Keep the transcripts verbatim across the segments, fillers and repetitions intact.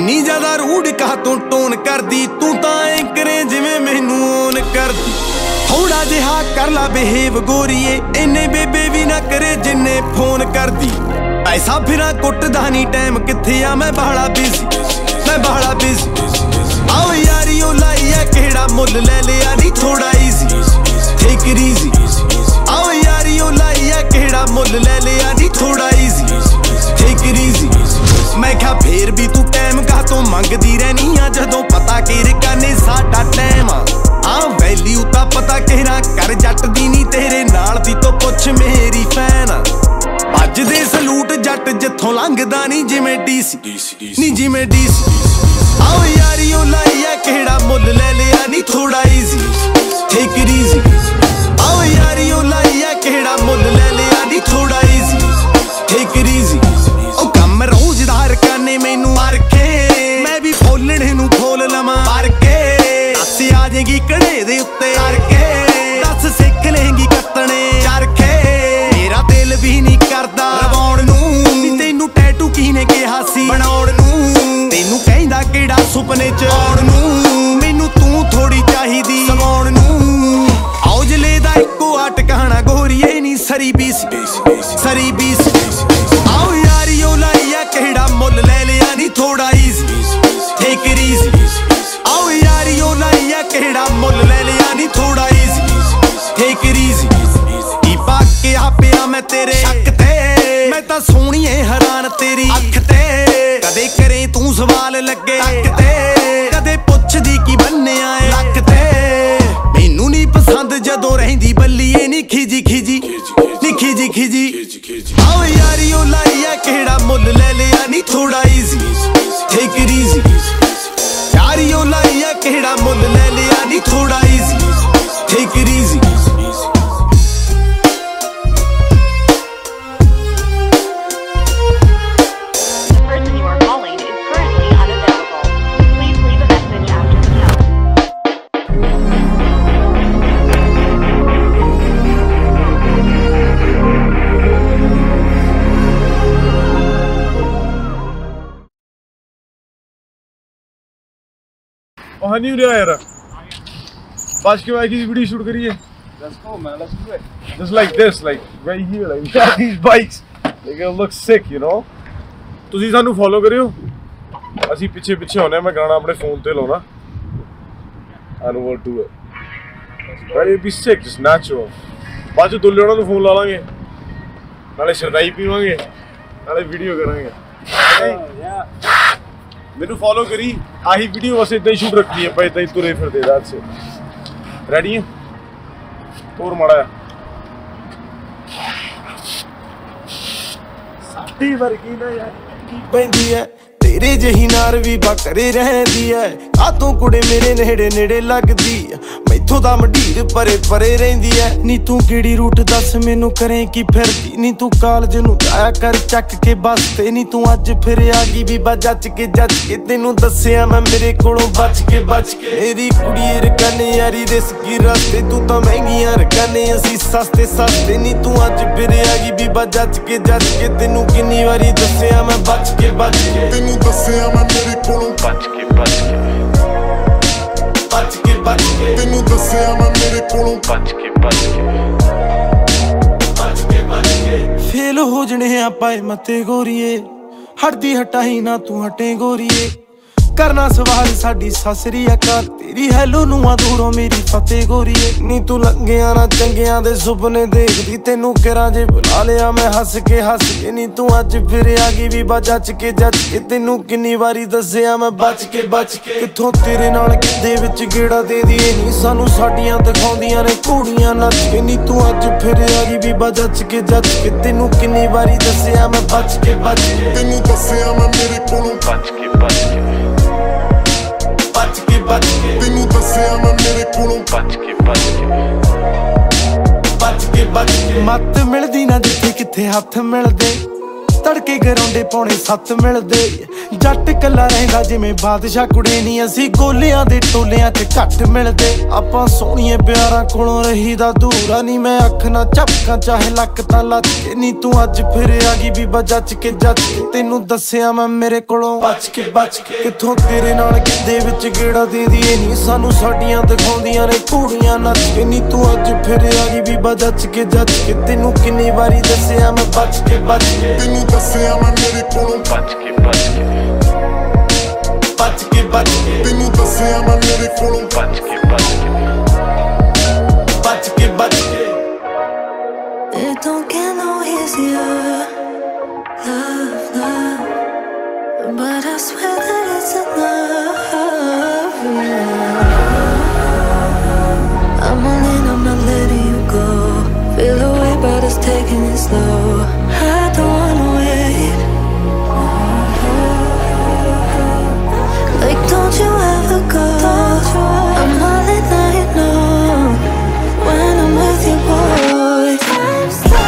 इन्नी ज्यादा रूढ़ कहा तू टोन कर दी, तू ताए करे जिमें मैनू ओन कर दी। थोड़ा जिहा कर ला बिहेव गोरिए, इन्ने बेबे भी ना करे जिन्ने फोन कर दी। ऐसा फिर कुटदा नहीं टाइम किथे आ, मैं बहला बिजी मैं बहला बिजी। आओ यारी ओ लाई है केड़ा मुल ले लिया नहीं, थोड़ा इजी टेक इट इजी। आओ यारी ओ लाई है केड़ा मुल ले लिया नहीं, थोड़ा इजी टेक इट इजी। मैं क्या फेर भी तू टाइम का तो मंगदी रहनी आ, जदों पता केरे काने साडा टाइम आ वैल्यू ता पता केरा कर जट दी नहीं, तेरे नाल दी तो पुछ मेरी फैन। अज दे सलूट जट जिथों लंघदा नहीं जिवें डीसी नहीं जिवें डीसी। आओ यारी ओ लाई आ केड़ा मुल ले लिया नहीं, थोड़ा इजी टेक इट इजी। आओ यारी ओ लाई आ केड़ा मुल ले लिया नहीं, थोड़ा इजी टेक इट इजी। मेनू तू थोड़ी चाहिदी सवाउण नू, आओ जले दा इको आट कहाना गोरीए नी सरी बीस सरी बीस। आओ यारी ओ लाई आ केड़ा मुल ले लिया नी, थोड़ा इजी टेक इट इजी। आओ यारी ओ लाई आ केड़ा मुल ले लिया नी, थोड़ा इजी टेक इट इजी। ई पाके आ पिया मैं तेरे शक ते, मैं ता सोहणी ऐ हैरान तेरी अख ते। कदे करे तू सवाल लगे अख ते, कदे पुछदी की बन्ने आए लख ते। मैनू नहीं पसंद जदों रहिंदी बल्लीए नी खिजी खिजी नी खिजी खिजी। आओ यारी ओ लाई आ केड़ा मुल ले लिया नी, थोड़ा इजी टेक इट इजी। यारी ओ लाई आ केड़ा मुल ले लिया नी, थोड़ा इजी टेक इट इजी। नहीं रहा यार पास के बाइक की वीडियो शूट करिए। Let's go man, let's do it just like this, like right here, like these bikes they go look sick you know. ਤੁਸੀਂ ਸਾਨੂੰ ਫੋਲੋ ਕਰਿਓ, ਅਸੀਂ ਪਿੱਛੇ ਪਿੱਛੇ ਹੋਣੇ। ਮੈਂ ਗਾਣਾ ਆਪਣੇ ਫੋਨ ਤੇ ਲਾਉਣਾ and will do it right. It be sick just natural. ਬਾਅਦ ਚ ਦੁੱਲੇ ਉਹਨਾਂ ਨੂੰ ਫੋਨ ਲਾ ਲਾਂਗੇ, ਨਾਲੇ ਸ਼ਰਦਾਈ ਪੀਵਾਂਗੇ, ਨਾਲੇ ਵੀਡੀਓ ਕਰਾਂਗੇ। ਯਾ ਮੈਨੂੰ ਫੋਲੋ ਕਰੀ, ਆਹੀ ਵੀਡੀਓ ਵਸੇ ਇਦਾਂ ਹੀ ਸ਼ੂਟ ਰੱਖੀ ਆਪਾਂ, ਇਦਾਂ ਹੀ ਤੁਰੇ ਫਿਰਦੇ ਰਾਤ ਸੇ। ਰੈਡੀ ਹੈ ਤੋਰ ਮੜਾ ਸਾਡੀ ਵਰਗੀ ਨਾ ਯਾਰ ਕੀ ਪੈਂਦੀ ਐ, तेरे जही नार भी बकरे रहती है। रातों कुड़े मेरे नेड़े नेड़े लगती है, मैथों दा मढीर परे परे रहिंदी है। नी तू केड़ी रूट दस मैनू करें की फिरदी, नी तू कालज नू जाया कर चक के बस ते। नी तू अज फिर आ गई भी बा जच के जच के, तेनू दस्या मैं मेरे कोलों बच के बच के। मेरी कुड़िए रकाने यारी रिस्की रस्ते, तू तां महंगियां रकाने असीं सस्ते सस्ते। नी तू अज फिर आ गई भी बा जच के जच के, तेनू किन्नी वारी दस्या मैं बच के बच के। दस्या मैं मेरे कोलों बच के बच के बच के बच के, तेनू दस्या मैं मेरे कोलों बच के बच के बच के बच के। फेल हो जने आपां मते गोरीए, हटदी हटाई ना तू हटे गोरीए। करना सवाल साडी सासरी अकाल, तेरी हैलो नूं दूरों मेरी फतेह गोरीए। नी तू लंघिया ना चंगिया दे सुपने देखदी, तेनू करा जे बुला लिया मैं हस के हस के। नी तू अज फिर आ गई वी बा जच के जच के, तेनू किन्नी वारी दस्या मैं बच के बच के। किथों तेरे नाल किदे विच गेड़ा दे दिए, नी सानू साडियां दिखाउंदियां ने कुड़ियां नच के। नी तू अज फिर आ गई वी बा जच के जच के, तेनू किन्नी वारी दस्या मैं बच के बच के, तेनू दस्या मैं मेरे कोलों बच के बच के बच के बच के, तेनू दस्या मैं मेरे कोलों बच के बच के बच के बच के। मत मिलदी ना जिथे किथे हथ मिलदे, तड़के गराउंडे पौने सत्त मिलदे। जट कला रहिंदा जिवें बादशाह कुड़े नी असी गोलियां दे टोलियां च घट मिलदे। आपां सोहणिए प्यारां कोलों रहीदा दूरा नी, मैं अख ना झपकां चाहे लक तां लच के नी। तू अज फिर आ गई बीबा जच के जच के, तैनूं दस्सिया मैं मेरे कोलों बच के बच के। कित्थों तेरे नाल किंदे विच गेड़ा देंदी नी, सानूं साडियां दिखाउंदियां ने कुड़ियां नच के नी। तू अज फिर आ गई बीबा जच के जच के, तैनूं किन्नी वारी दस्सिया मैं बच के बच के। तैनूं दस्सिया मैं मेरे कोलों बच के बच के बच के बच के। तैनूं दस्सिया मैं मेरे कोलों बच के बच के बच के बच के। It don't get no easier, love, love, but I swear that it's enough. I'm all in, I'm not letting you go. Feel the way, but it's taking it slow. I don't wanna wait. Like don't you ever go. I'm all at night now when I'm with you, boy. Time stops.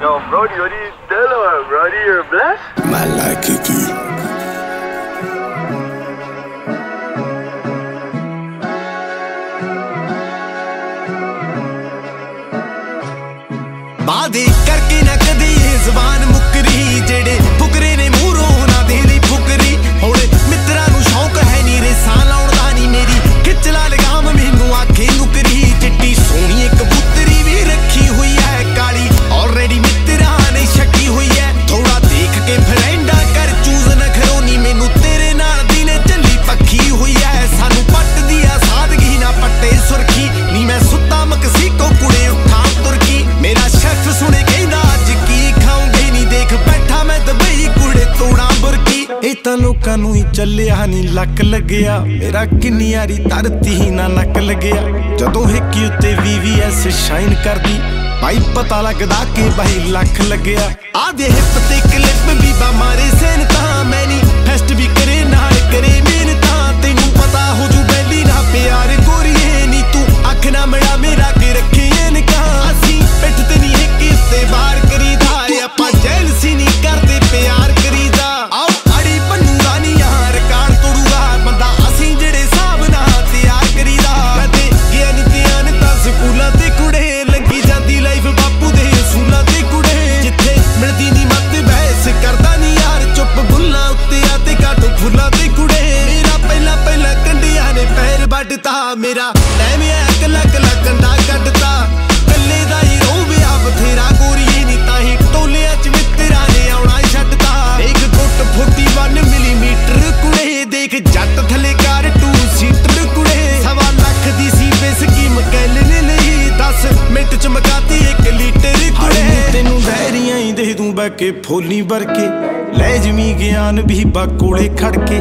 Yo, Brody, what are you doing, Brody? You're blessed? My like Kiki. चलिया नी luck लग्या मेरा किन्नी यारी तरती ही ना नक लग्या। जदों Hickey उत्ते वी वी एस शाइन करदी भाई पता लगदा कि भाई लक लग्या। आ दे हिप ते क्लिप बीबा मारे सेन तां मैनी फेस्ट भी करे नाल करे मेन तां। तैनूं पता हो जू बैली ना प्यार कोरिए नी, तू अख ना मड़ा मेरा के रखिए न का। असी पिठ ते नी हिक्की उत्ते वार करीदा, आपां जेल सी नी करदे प्यार करीदा। मेरा मैं अकला कला कंधा कटता कले का ही रो बिया बथेरा गोरीए नी, ताही टोलिया च मित्रा ने आना छड्डता। एक फुट फोर्टी वन मिलीमीटर कुड़े देख जट थले कार टू सीटर कुड़े। सवा लख दी सी बेस की मकैल ने लई दस मिनट च मकाती एक लीटर कुड़े। तेनू बहरिया ही दे दूं बैके फोली बरके ले जमी ज्ञान भी बाकोड़े खड़के।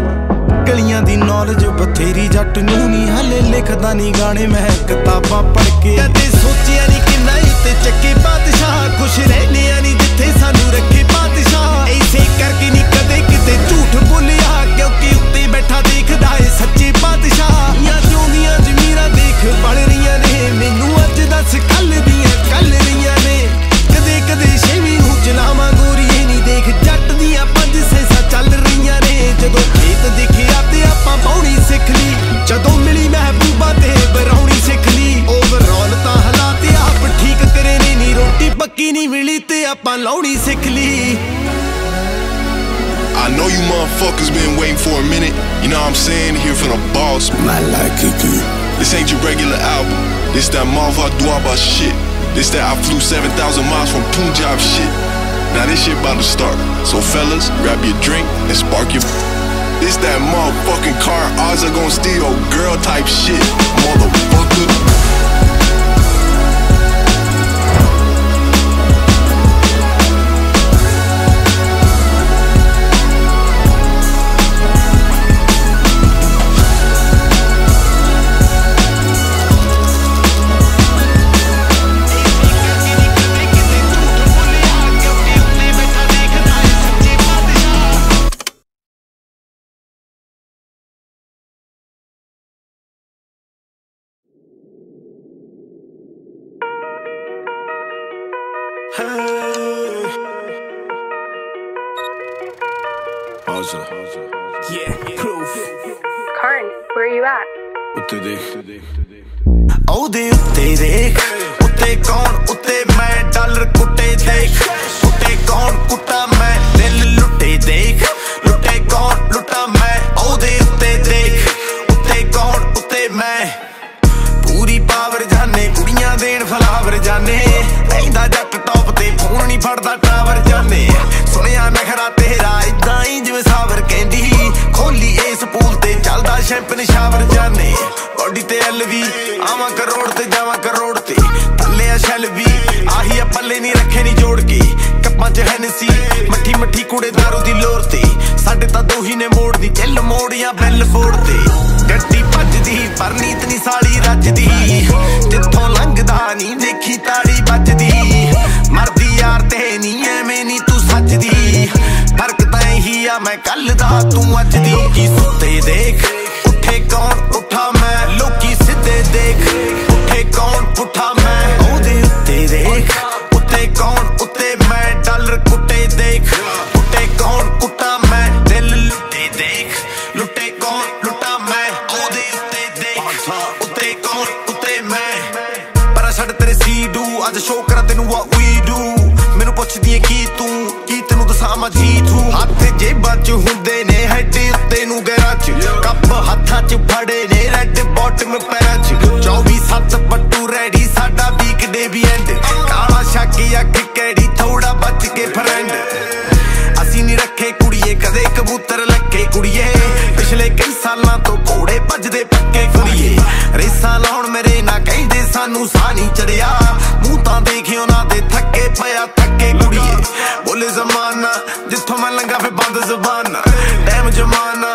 गलियां दी नॉलेज बथेरी जट नू नी, हले लिखदा नी गाने मैं किताबां पढ़ के। कदे सोचिया नी कि ना उत्ते चक्के बादशाह, खुश रहने नी जिथे सानू रखे बादशाह। ऐसे करके नी कदे किते झूठ बोलिया, क्योंकि उत्ते बैठा देखदा है सच्चे बादशाह। या जोनिया जमीरा देख बन रही ने, मैनू अज दस कल दिया कल रही ने। कदे कदे छेवीं हूं चलावा गोरीए नी, देख जट दिया पंज सेसा चल रही ने। जदों खेत देखे पाउनी सिख ली, जदों मिली महबूबा ते बराउनी सिख ली। ओवरऑल तां हालात आप ठीक करे नी नी, रोटी पक्की नहीं मिली ते आपां लाउणी सिख ली। I know you motherfuckers been waiting for a minute, you know what I'm saying, here for the boss, my like it good. This ain't your regular album, this that Malva Dwaba shit, this that I flew seven thousand miles from Punjab shit. Now this shit about to start, so fellas, grab your drink and spark your... It's that motherfucking car, odds are gon' steal girl type shit, motherfucker. Yeah, proof. Karn, where are you at? Utte dekh, aude utte dekh, utte kaun utte main dollar kutte dekh, utte kaun kutta main dil lutte dekh, lutte kaun lutta main aude utte dekh, utte kaun utte main puri power jaane kudiyan den flower jaane reinda jatt top te phone nahi fadda tower jaane suniya nakhra tera idda hi jive savar kendi खोली इस pool ते चलदा champagne shower जाने body ते LV आवा करोड़ ते जावा करोड़ ते थल्ले आ शैलवी आही आ पल्ले नहीं रखे नहीं जोड़ के कप्पां च हैनेसी मट्ठी मट्ठी कुड़े दारू दी लोर ते साडे तां दो ही ने मोड़ दी जेल मोड़ या बैल फोड़ ते गड्डी भजदी पर नीत नहीं साली रजदी जिथों लंघदा नहीं देखी ताड़ी बजदी मरदी यार ते नहीं एवें नहीं तू सजदी फर्क तां ही आ मैं कल दा तू अज दी की सुते देख उठे कौन उठा मैं लोकी सिद्धे देख उठे कौन उठा मैं औदे उत्ते देख उठे कौन उठे मैं डॉलर कुटे देख उठे कौन कुटा मैं दिल लुटे देख लुटे कौन लुटा मैं औदे उत्ते देख उठे कौन उठे मैं पर छड़ तेरे सीडू आज शो करा तेनू आ उईडू मेनू पुछदी की तू की तेनू दसा मैं जी तू हाथ जेबां च हुंदे ने कप हाथा च फड़े ने रेड बॉटम पैरां च चौबी सत्त पट्टू रेडी साडा वीकडे भी एंड काला शाकिया क्रिकेटी थोड़ा बच के फ्रेंड असी नहीं रखे कुड़िए कदे कबूतर लक्के कुड़िए पिछले कई सालां तो घोड़े भजदे पक्के कुड़िए रेसा लाउण मेरे ना कहदे सानू सा नहीं चढ़िया मूंह तां देखियो ना ते थके पया थके कुड़िए बोले जमाना जिथों मैं लंघा पे बंद जबाना डैम जमाना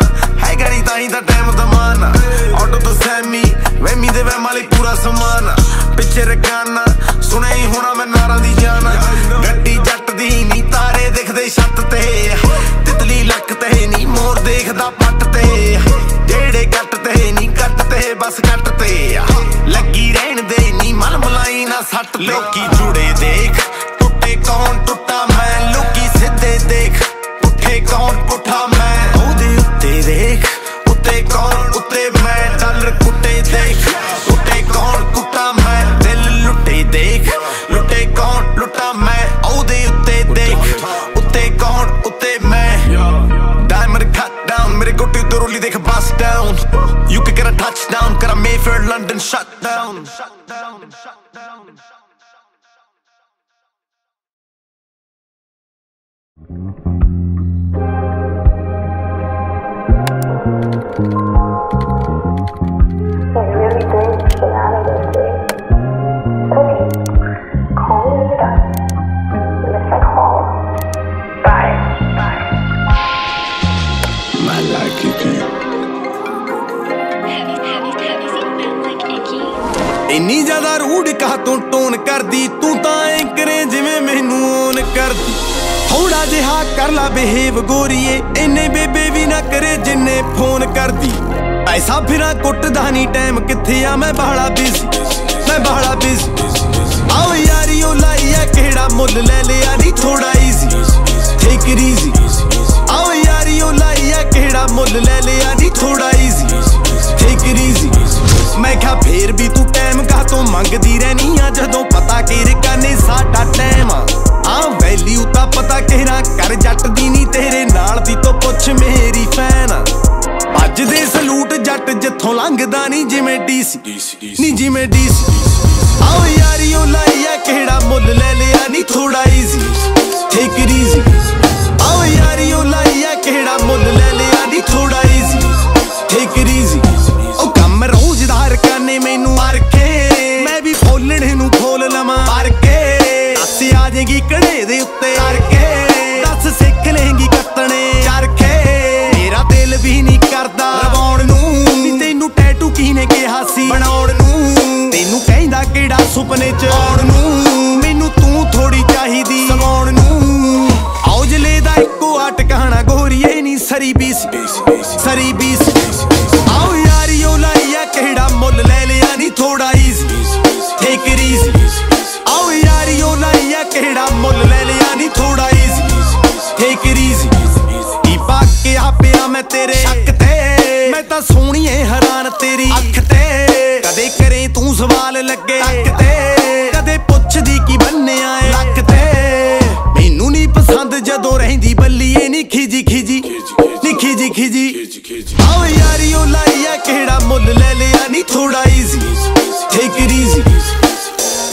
लगी रहन दे नी मन मलाई ना सट लोकी जुड़े देख टुटे कौन टुटा मैं लोकी सिद्धे देख उठे कौन उठा मैं औदे उत्ते देख उठे कौन उठे मैं डॉलर कुटे देख उठे कौन कुटा मैं दिल लुटे देख लुटे कौन लुटा मैं औदे उत्ते देख उठे कौन उठे मैं डायमंड कट डाउन मेरे गोटी तो रोली देख बस डाउन यू के करा touchdown करा Mayfair London shut down shut down shut down इन्नी ज्यादा रूढ़ कहा तू टोन कर दी तू ताएं करें जिमें मैनू ओन कर दी थोड़ा जिहा कर ला बिहेव गोरिए इन्ने बेबे भी ना करे जिन्ने फोन कर दी ऐसा फिरा कुटदा नहीं टाइम किथे आ मैं बहला बिजी मैं बहला बिजी आओ यारी ओ लाइया केड़ा मुल ले लिया नहीं थोड़ा इजी टेक इट इजी आओ यारी ओ लाइया केड़ा मुल ले लिया नहीं थोड़ा इजी टेक इट इजी मैं क्या फिर भी तू टाइम का तो मंगदी रहनी आ जदों पता केरे कने साडा टाइम आ वैल्यू ता पता केरा कर जट दी नी तेरे नाल दी तो पुछ मेरी फैन अज दे सलूट जट जिथों लंघदा नहीं जिवें डीसी नहीं जिवें डीसी आओ यारी ओ लाइया केड़ा मुल ले लिया नहीं थोड़ा इजी टेक इट इजी आओ यारी ओ लाइया केड़ा मुल ले लिया नहीं थोड़ा इजी टेक इट इजी ਸੁਪਨੇ ਚ ਆਉਣ ਨੂੰ ਮੈਨੂੰ ਤੂੰ ਥੋੜੀ ਚਾਹੀਦੀ ਸਵਾਉਣ ਨੂੰ ਔਜਲੇ ਦਾ ਇੱਕੋ ਆਟ ਕਹਾਣਾ ਗੋਰੀਏ ਨਹੀਂ ਸਰੀ ਬੀਸ ਸਰੀ ਬੀਸ ਆਓ ਯਾਰੀਓ ਲਾਈਆ ਕਿਹੜਾ ਮੁੱਲ ਲੈ ਲਿਆ ਨਹੀਂ ਥੋੜਾ ਈਜ਼ੀ ਟੇਕ ਇਟ ਈਜ਼ੀ ਆਓ ਯਾਰੀਓ ਲਾਈਆ ਕਿਹੜਾ सवाल लगे कदे पुछ दी की बनने आए लगते मैनू नहीं पसंद जदों रहिंदी बल्लीए नी खिजी खिजी नी खिजी खिजी आओ यारियों लाइया केड़ा मुल ले लिया नी थोड़ा इजी टेक इट इजी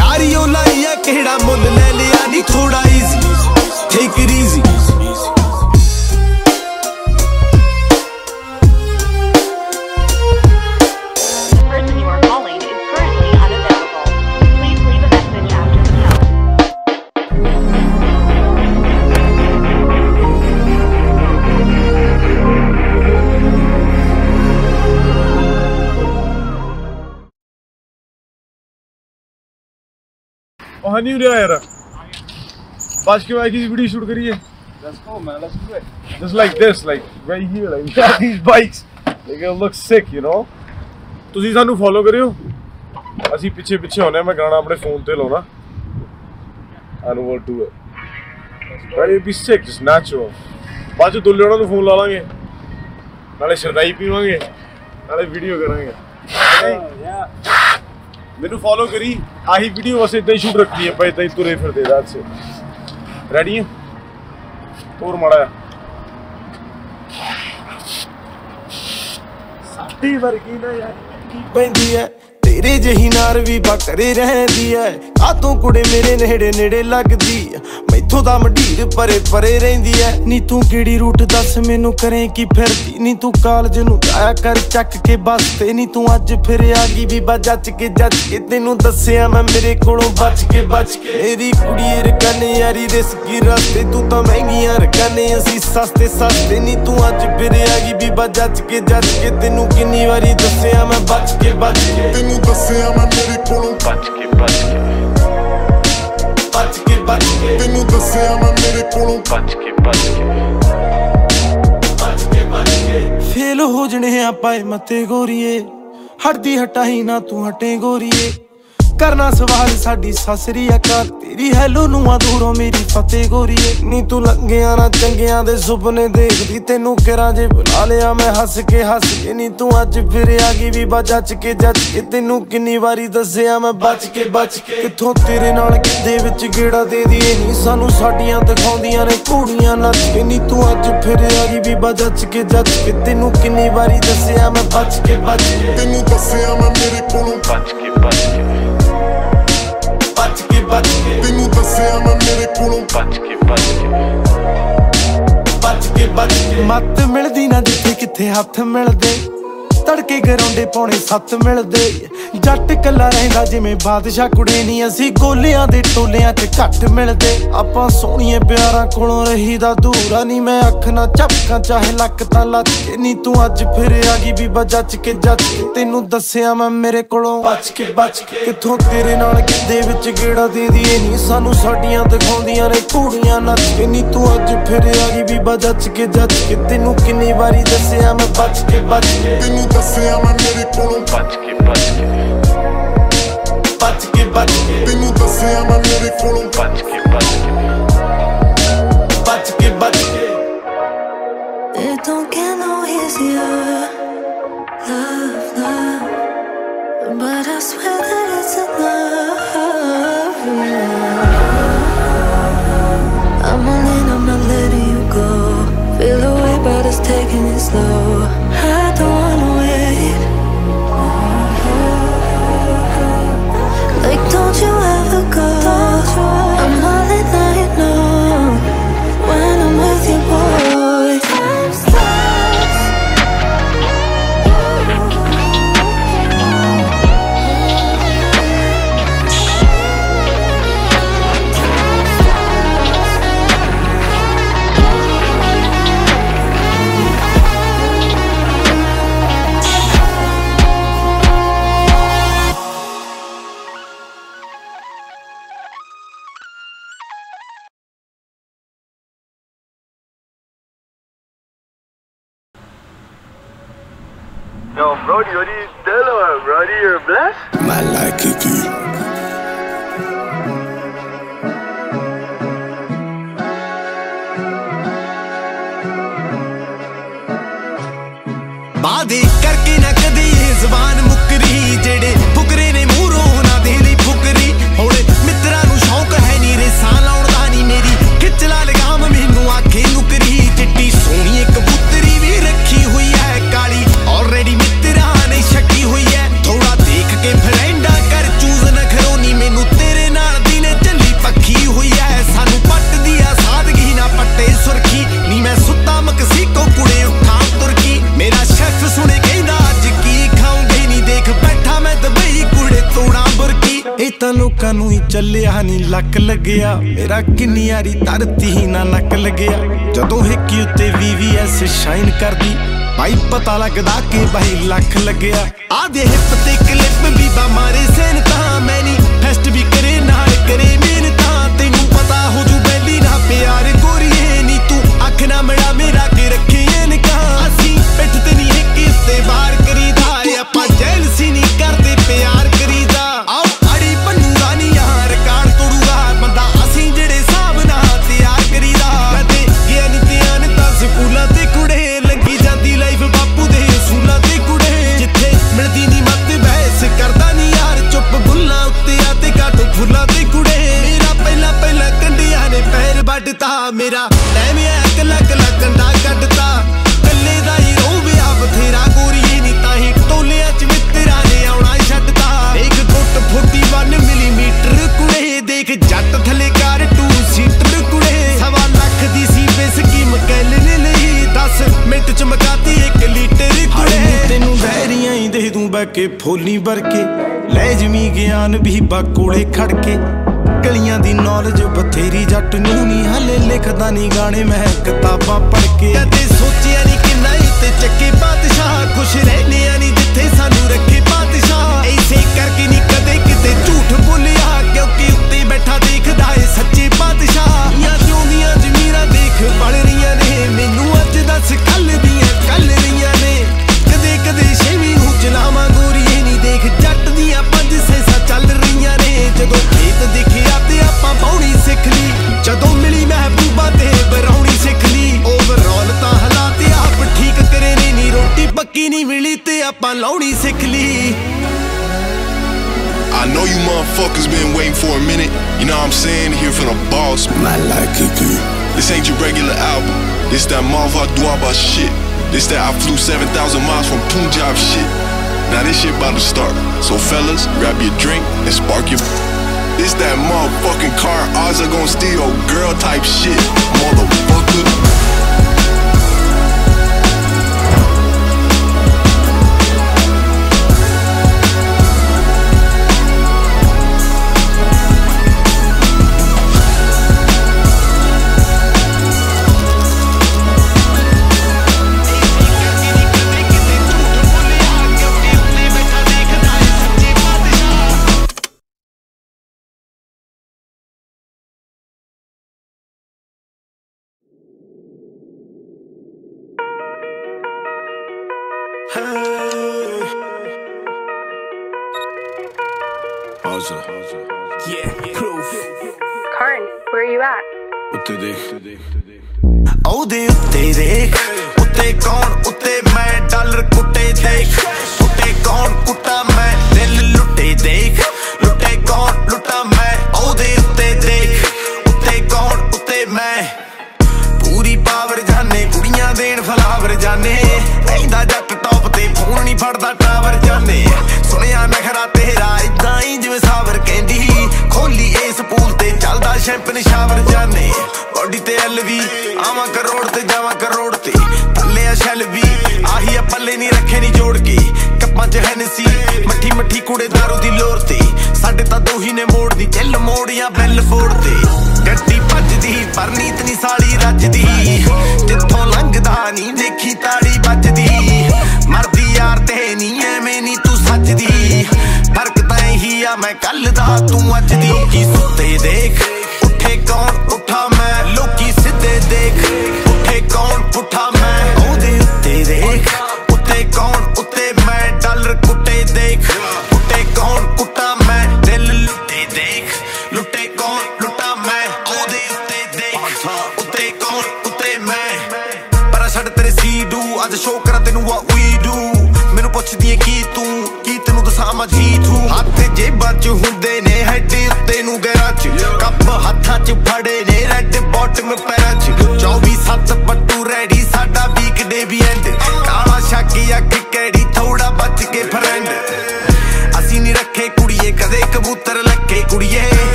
यारियों लाइया केड़ा मुल ले लिया नी थोड़ा इजी टेक इट इजी। नहीं रहा यार पास के बाइक की वीडियो शूट करिए let's go man let's do it just like this like right here like these bikes they go look sick you know. ਤੁਸੀਂ ਸਾਨੂੰ ਫੋਲੋ ਕਰਿਓ ਅਸੀਂ ਪਿੱਛੇ ਪਿੱਛੇ ਹੋਣੇ ਮੈਂ ਗਾਣਾ ਆਪਣੇ ਫੋਨ ਤੇ ਲਾਉਣਾ and will do it right be sick just natural ਬਾਜੂ ਦੁੱਲੇਣਾ ਨੂੰ ਫੋਨ ਲਾ ਲਾਂਗੇ ਨਾਲੇ ਸ਼ਰਦਾਈ ਪੀਵਾਂਗੇ ਨਾਲੇ ਵੀਡੀਓ ਕਰਾਂਗੇ ਯਾ मेनू फॉलो करी आही वीडियो बस इतना ही शूट रखनी है इतना ही तुरे फिर दे रात से रेडी है और माड़ा साडी वर्गी ना यार की पैंदी है तेरे जही नार भी बकरे रहंदी है आतों कुड़े मेरे नेड़े नेड़े लगदी मैथों दा मढीर परे परे रहंदी है नी तू केड़ी रूट दस मैनू करें की फिरदी नी तू कालज नू आया कर चक के बस ते नी तू अज फिर आ गई भी बा जच के जच के तेनू दस्या मैं मेरे कोलों बच के बच के मेरी कुड़िए रकाने यारी रिस्की रास्ते तू तां महंगियां रकाने असीं सस्ते सस्ते नी तू अज फिर आ गई भी बा जच के जच के तेनू किन्नी वारी दस्या मैं बच के बच के दस्या मैं मेरे कोलों बच के बच के बच के बच के तेनू दस्या मैं मेरे कोलों बच के बच के बच के फेल हो जने पाए मते गोरिए हटदी हटाई ना तू हटे गोरिए करना सवाल साडी सासरी अकाल तेरी हैलो नूआ दूरों मेरी फतेह गोरिए नी तू लंघिया ना चंगिया दे सुपने देखदी तेनू करा जे बुला लिया मैं हस के हस के नी तू अज फिर आ गई भी बा जच के जच के तेनू किन्नी वारी दस्या मैं बच के बच के कित्थों तेरे नाल किदे विच गेड़ा दे दिए नी सानू साडियां दिखाउंदियां ने कुड़ियां नच के नी तू अज फिर आ गई भी बा जच के जच के तेनू किन्नी वारी दस्या मैं बच के बच के तेनू दस्या मैं मेरे कोलों बच के बच के बच के बच के तेनू दस्या मैं मेरे कोलों बच के बच के बच के बच के मत मिलदी ना जिथे किथे हाथ मिलदे तड़के गरौंडे पौने सत्त मिलदे जट कला रहिंदा जिवें बादशाह कुड़े नी असीं गोलियां दे टोलियां च घट मिलदे आपां सोहणियां प्यारां कोलों रहीदा दूरा नी मैं अख ना झपकां चाहे लक तां लच के नी तू अज फिर आ गई बीबा जच के जच के तेनू दस्या मैं मेरे कोलों बच के बच के कित्थों तेरे नाल किदे विच गेड़ा दे दिए नी सानू साडियां दिखाउंदियां ने कुड़ियां नच के नी तू अज फिर आ गई बीबा जच के जच के तेनू किन्नी वारी दस्या मैं बच के बच के तेनू दस्या मैं मेरे कोलों बच के बच के बच के बच के तेनू दस्या मैं मेरे कोलों बच के बच के बच के बच के It don't get no easier love love but I swear that it's a love yeah. I'm all in, I'm not letting you go feel the way but it's taking it slow I don't wanna wait like don't you ever go I'm all in I know when I'm with you boy I'm stuck Yo, brody, what are you doing, brody? You're blessed? My like Kiki. बादी करके ना कदी ज़बान मुकरी जेड़े फुकरे ने मूरो ਤਾਂ ਲੋਕਾਂ ਨੂੰ ਹੀ ਚੱਲਿਆ ਨੀ ਲੱਕ ਲੱਗਿਆ ਮੇਰਾ ਕਿੰਨੀ ਯਾਰੀ ਧਰਤੀ ਹੀ ਨਾ ਨੱਕ ਲੱਗਿਆ ਜਦੋਂ ਹਿੱਕੀ ਉੱਤੇ ਵੀਵੀਐਸ ਸ਼ਾਈਨ ਕਰਦੀ ਭਾਈ ਪਤਾ ਲੱਗਦਾ ਕਿ ਭਾਈ ਲੱਖ ਲੱਗਿਆ ਆ ਦੇ ਹਿੱਪ ਤੇ ਕਲਿੱਪ ਵੀ ਬਾ ਮਾਰੇ ਸੈਨ ਤਾਂ ਮੈਨੀ ਫੈਸਟ ਵੀ ਕਰੇ ਨਾਲ ਕਰੇ ਮੇਨ ਤਾਂ ਤੈਨੂੰ ਪਤਾ ਹੋ ਜੂ ਬੈਲੀ ਨਾ ਪਿਆਰ ਕੋਰੀਏ ਨੀ ਤੂੰ ਅੱਖ ਨਾ ਮੜਾ ਮੇਰਾ ਕੇ ਰੱਖੀਏ ਨਿਕਾ ਅਸੀਂ ਪਿੱਠ ਤੇ ਨਹੀਂ ਹਿੱਕੀ ਉੱਤੇ ਵਾਰ ਕਰੀਦਾ ਆਪਾਂ ਜੈਲ ਸੀ ਨਹੀਂ ਕਰਦੇ ਪਿਆਰ मेरा ले मैं कला कला कंडा कटता कले का ही रो बिया बथेरा गोरीए नी ताही टोलिया च मित्रा ने आना छड्डता एक फुट फोटी वन मिलीमीटर कुड़े देख जट थले कार टू सीटर कुड़े सवा लख दी सी बेस की मकैले ने लई दस मिनट च मकाती एक लीटर कुड़े तेनू बहरियां ही दे दूं बैके फोली बरके ले जमी ज्ञान भी बाकोड़े खड़के गलियां दी नॉलेज बथेरी जट नूनी हले लिखदा नहीं गाने मैं किताबां पढ़ के कदे सोचिया नहीं कि ना ते चक्के बादशाह खुश रहने आनी जिथे सानू रखे बादशाह ऐसे करके नहीं कदे किते झूठ बोलिया क्योंकि उत्ते बैठा देखदा है सच्चे बादशाह या जोनिया जमीरा देख बढ़ रहीयां ने मेनू अज दस कल दियां कल रहीयां ने कदे कदे शेवी हूं चलावा गोरीए नहीं देख जट दियां पंज सेसा चल रहीयां ने जदों खेत दिखे पाउनी सिख ली जदों मिली महबूबा ते बराउनी सिख ली ओवरऑल तां हालात आप ठीक करे नहीं रोटी पक्की नहीं मिली ते आपां लाउणी सिख ली I know you motherfuckers been waiting for a minute you know what I'm saying here for the boss my like it dude this ain't your regular album this that Mavadwaba shit this that I flew seven thousand miles from Punjab shit now this shit about to start so fellas grab your drink and spark your It's that motherfucking car, odds are gon' steal girl type shit, motherfucker.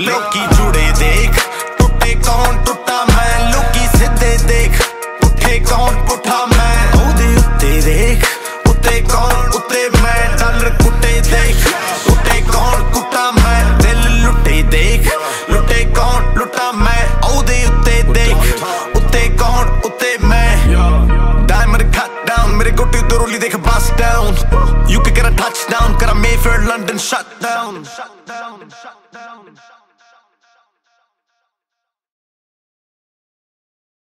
लोकी जुड़े देख टूटे कौन टूटा मैं, लोकी सीधे देख उठे कौन उठा मैं, ओदे उत्ते देख उते कौन उते मैं, डल कुटे देख उठे कौन कुटा मैं, दिल लुटे देख लुटे कौन लुटा मैं, ओदे उत्ते देख उते कौन उते मैं। डायमंड कट डाउन मेरे गोटी दरोली देख बस डाउन, यूके करा टचडाउन करा मेफेयर लंदन शट डाउन।